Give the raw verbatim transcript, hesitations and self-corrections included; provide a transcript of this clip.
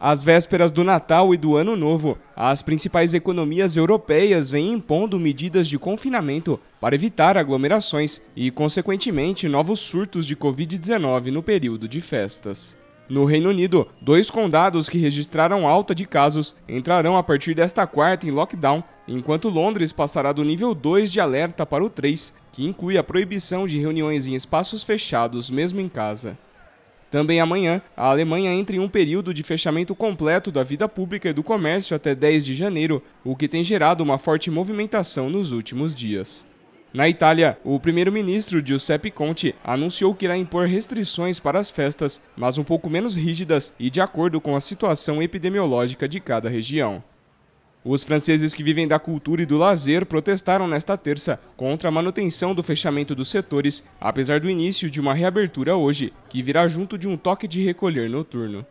Às vésperas do Natal e do Ano Novo, as principais economias europeias vêm impondo medidas de confinamento para evitar aglomerações e, consequentemente, novos surtos de Covid dezenove no período de festas. No Reino Unido, dois condados que registraram alta de casos entrarão a partir desta quarta em lockdown, enquanto Londres passará do nível dois de alerta para o três, que inclui a proibição de reuniões em espaços fechados, mesmo em casa. Também amanhã, a Alemanha entra em um período de fechamento completo da vida pública e do comércio até dez de janeiro, o que tem gerado uma forte movimentação nos últimos dias. Na Itália, o primeiro-ministro Giuseppe Conte anunciou que irá impor restrições para as festas, mas um pouco menos rígidas e de acordo com a situação epidemiológica de cada região. Os franceses que vivem da cultura e do lazer protestaram nesta terça contra a manutenção do fechamento dos setores, apesar do início de uma reabertura hoje, que virá junto de um toque de recolher noturno.